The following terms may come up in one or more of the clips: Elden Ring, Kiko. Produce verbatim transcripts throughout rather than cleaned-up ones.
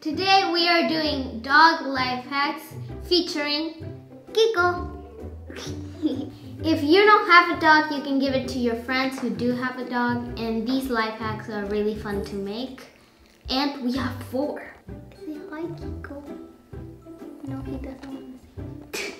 Today we are doing dog life hacks featuring Kiko. If you don't have a dog, you can give it to your friends who do have a dog, and these life hacks are really fun to make. And we have four. Say hi, Kiko. No, he doesn't want to say hi.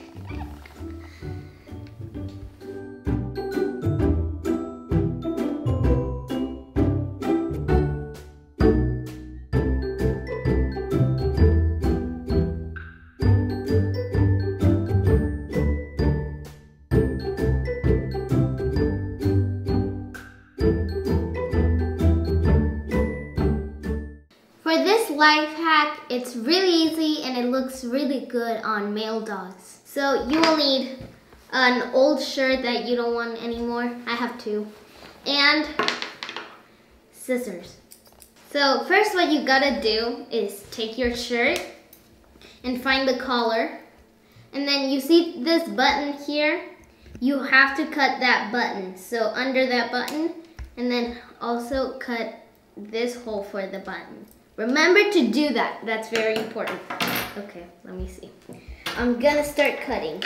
For this life hack, it's really easy and it looks really good on male dogs. So you will need an old shirt that you don't want anymore. I have two. And scissors. So first what you gotta do is take your shirt and find the collar. And then you see this button here? You have to cut that button. So under that button, and then also cut this hole for the button. Remember to do that. That's very important. Okay, let me see. I'm gonna start cutting.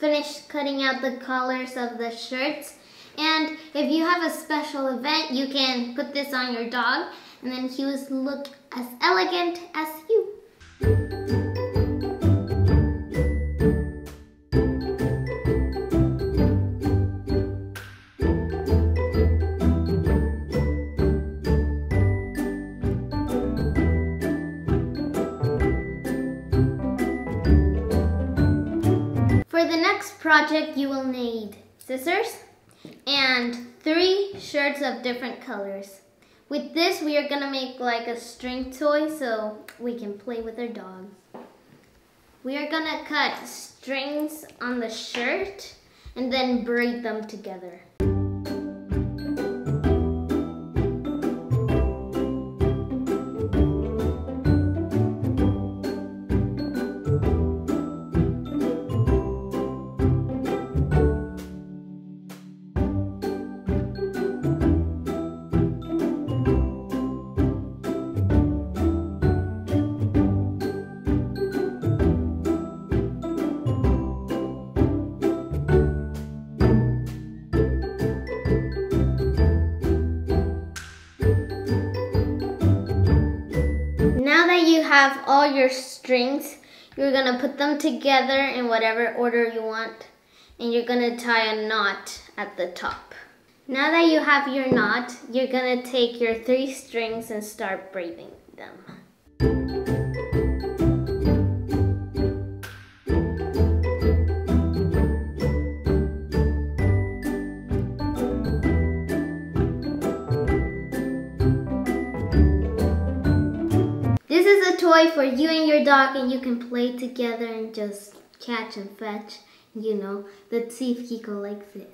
Finished cutting out the collars of the shirts, and if you have a special event you can put this on your dog and then he will look as elegant as you. For the next project, you will need scissors and three shirts of different colors. With this, we are gonna make like a string toy so we can play with our dog. We are gonna cut strings on the shirt and then braid them together. Have all your strings, you're gonna put them together in whatever order you want, and you're gonna tie a knot at the top. Now that you have your knot, you're gonna take your three strings and start braiding them. This is a toy for you and your dog, and you can play together and just catch and fetch, you know. Let's see if Kiko likes it.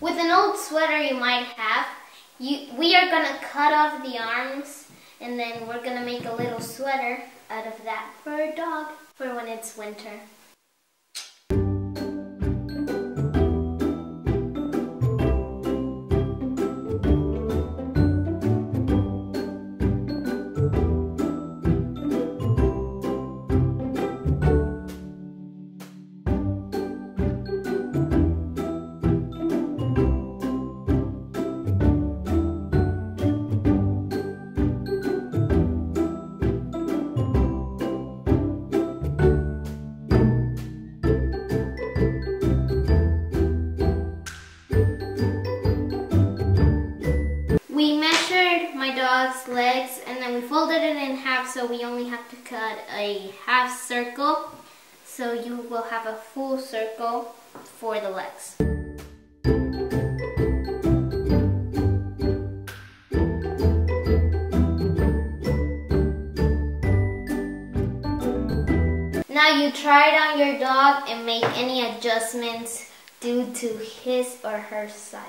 With an old sweater you might have, you, we are going to cut off the arms and then we're going to make a little sweater out of that for a dog for when it's winter. half, so we only have to cut a half circle, so you will have a full circle for the legs. Now you try it on your dog and make any adjustments due to his or her size.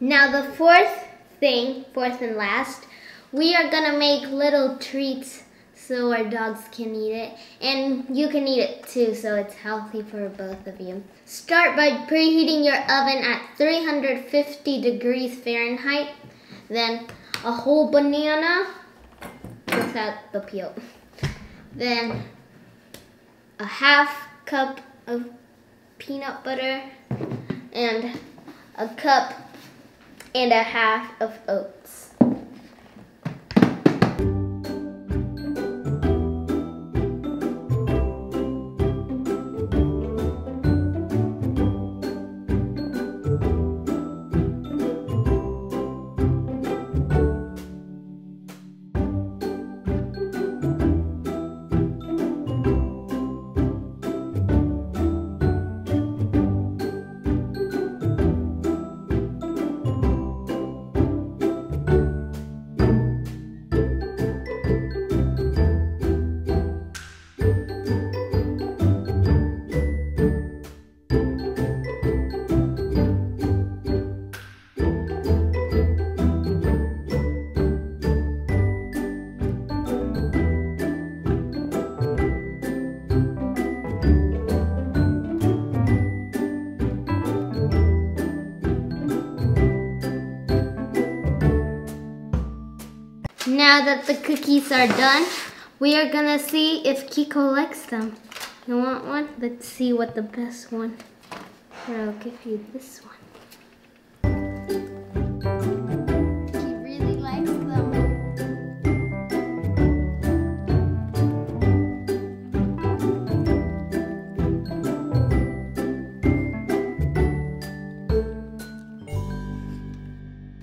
Now the fourth thing, fourth and last, we are gonna make little treats so our dogs can eat it, and you can eat it too, so it's healthy for both of you. Start by preheating your oven at three hundred fifty degrees Fahrenheit, then a whole banana without the peel, then a half cup of peanut butter, and a cup and a half of oats. Now that the cookies are done, we are gonna see if Kiko likes them. You want one? Let's see what the best one. I'll give you this one.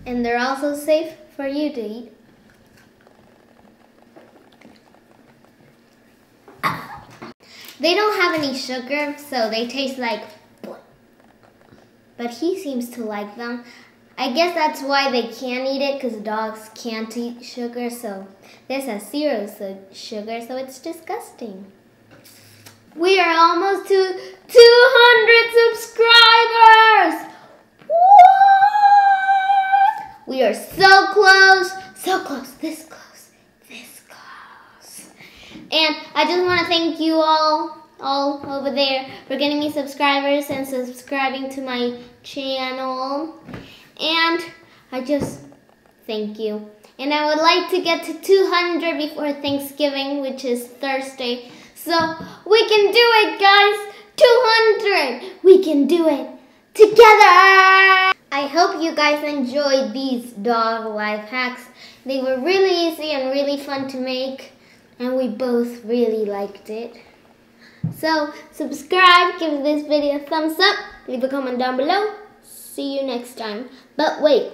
And they're also safe for you to eat. They don't have any sugar, so they taste like bleh. But he seems to like them. I guess that's why they can't eat it, because dogs can't eat sugar, so this has zero sugar, so it's disgusting. We are almost to two hundred subscribers! What? We are so close, so close, this close. And I just want to thank you all, all over there for getting me subscribers and subscribing to my channel. And I just thank you. And I would like to get to two hundred before Thanksgiving, which is Thursday. So we can do it, guys! two hundred! We can do it together! I hope you guys enjoyed these dog life hacks. They were really easy and really fun to make. And we both really liked it. So, subscribe, give this video a thumbs up, leave a comment down below. See you next time. But wait,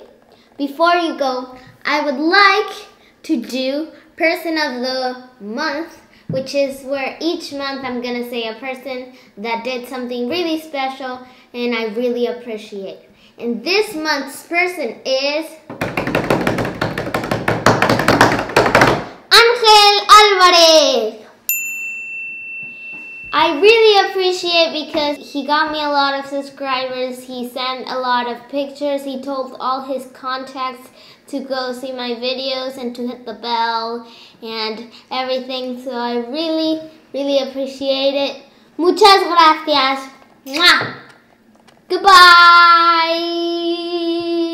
before you go, I would like to do Person of the Month, which is where each month I'm gonna say a person that did something really special and I really appreciate. And this month's person is... I really appreciate because he got me a lot of subscribers, he sent a lot of pictures, he told all his contacts to go see my videos and to hit the bell and everything, so I really, really appreciate it. Muchas gracias! Mwah! Goodbye!